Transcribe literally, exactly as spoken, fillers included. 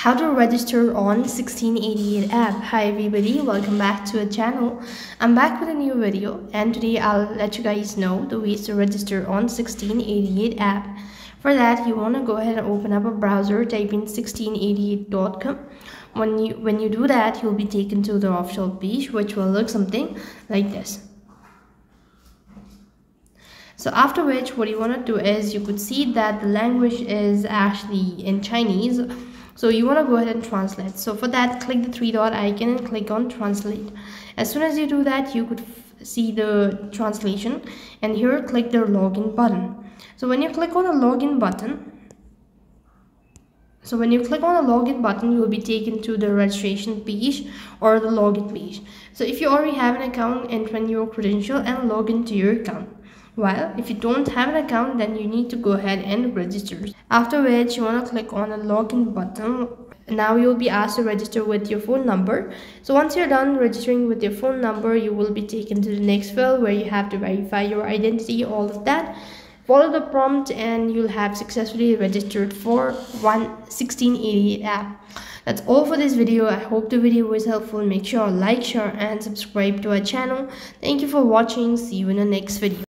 How to register on sixteen eighty-eight app. Hi everybody, welcome back to our channel. I'm back with a new video, and today I'll let you guys know the ways to register on sixteen eighty-eight app. For that, you want to go ahead and open up a browser, type in sixteen eighty-eight dot com. When you when you do that, you'll be taken to the official page, which will look something like this. So after which, what you want to do is, you could see that the language is actually in Chinese. So you want to go ahead and translate. So for that, click the three dot icon and click on translate. As soon as you do that, you could see the translation, and here click the login button. So when you click on the login button, so when you click on the login button, you will be taken to the registration page or the login page. So if you already have an account, enter in your credential and log into your account. Well, if you don't have an account, then you need to go ahead and register. After which, you want to click on the login button. Now you'll be asked to register with your phone number. So once you're done registering with your phone number, you will be taken to the next field where you have to verify your identity, all of that. Follow the prompt and you'll have successfully registered for sixteen eighty-eight app. That's all for this video. I hope the video was helpful. Make sure to like, share and subscribe to our channel. Thank you for watching. See you in the next video.